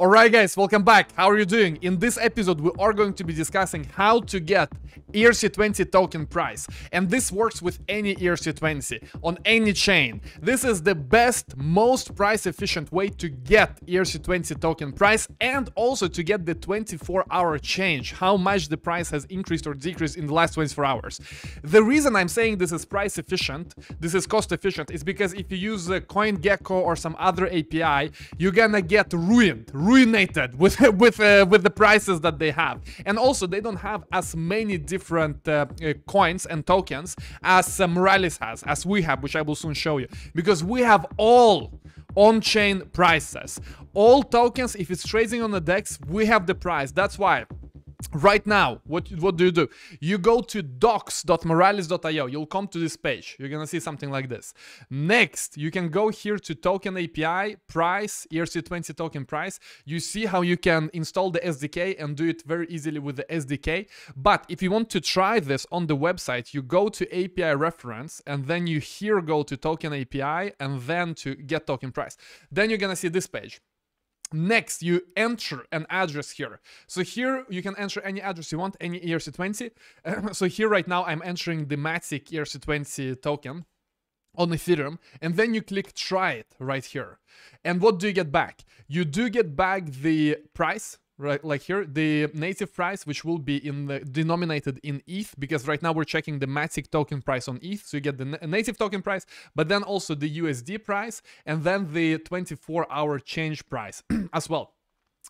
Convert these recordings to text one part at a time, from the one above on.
Alright guys, welcome back. How are you doing? In this episode we are going to be discussing how to get ERC20 token price. And this works with any ERC20 on any chain. This is the best, most price efficient way to get ERC20 token price and also to get the 24-hour change, how much the price has increased or decreased in the last 24 hours. The reason I'm saying this is price efficient, this is cost efficient, is because if you use CoinGecko or some other API, you're gonna get ruinated with the prices that they have. And also they don't have as many different coins and tokens as Moralis has, as we have, which I will soon show you, because we have all on-chain prices, all tokens. If it's trading on the DEX, we have the price. That's why right now, what do? You go to docs.moralis.io. You'll come to this page. You're gonna see something like this. Next, you can go here to token API, price, ERC20 token price. You see how you can install the SDK and do it very easily with the SDK. But if you want to try this on the website, you go to API reference and then you here go to token API and then to get token price. Then you're gonna see this page. Next, you enter an address here. So here you can enter any address you want, any ERC20. So here right now I'm entering the MATIC ERC20 token on Ethereum, and then you click try it right here. And what do you get back? You do get back the price, right, like here, the native price, which will be in the denominated in ETH, because right now we're checking the MATIC token price on ETH, so you get the native token price, but then also the USD price, and then the 24-hour change price as well.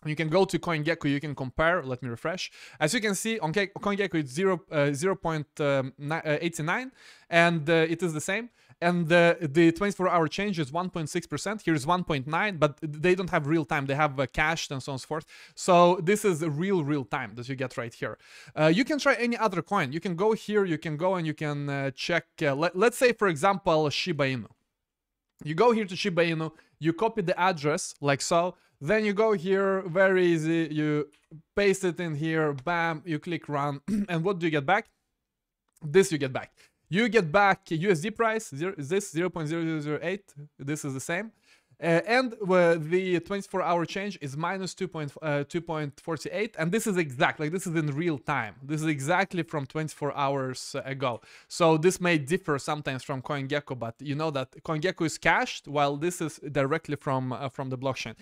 You can go to CoinGecko, you can compare. Let me refresh. As you can see, on CoinGecko it's 0.89, and it is the same. And the 24-hour change is 1.6%. Here is 1.9, but they don't have real time. They have cached and so on and so forth. So this is real time that you get right here. You can try any other coin. You can go here. You can go and you can check. Let's say, for example, Shiba Inu. You go here to Shiba Inu. You copy the address like so. Then you go here, very easy, you paste it in here, bam, you click run, and what do you get back? This you get back. You get back USD price, this 0.0008, this is the same. And the 24-hour change is minus 2.48, and this is exact, like this is in real time. This is exactly from 24 hours ago. So this may differ sometimes from CoinGecko, but you know that CoinGecko is cached, while this is directly from the blockchain.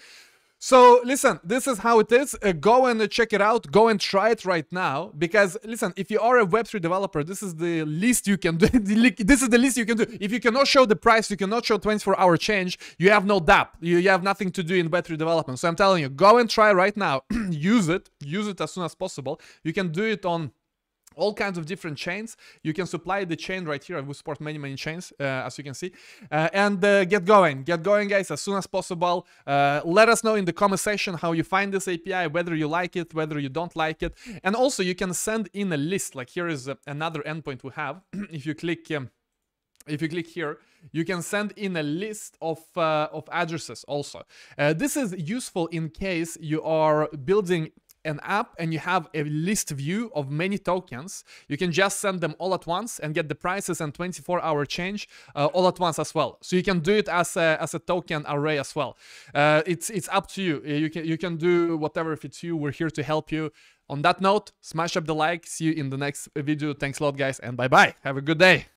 So listen, this is how it is. Go and check it out. Go and try it right now. Because listen, if you are a Web3 developer, this is the least you can do. This is the least you can do. If you cannot show the price, you cannot show 24-hour change, you have no dapp. You have nothing to do in Web3 development. So I'm telling you, go and try right now. Use it as soon as possible. You can do it on all kinds of different chains. You can supply the chain right here. I will support many chains, as you can see. And get going, guys, as soon as possible. Let us know in the comment section how you find this API, whether you like it, whether you don't like it. And also, you can send in a list. Like here is another endpoint we have. If you click here, you can send in a list of addresses also. This is useful in case you are building an app and you have a list view of many tokens. You can just send them all at once and get the prices and 24-hour change all at once as well. So you can do it as a token array as well. It's up to you. You can do whatever fits you. We're here to help you. On that note, smash up the like. See you in the next video. Thanks a lot, guys, and bye-bye. Have a good day.